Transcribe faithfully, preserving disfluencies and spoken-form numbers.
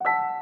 You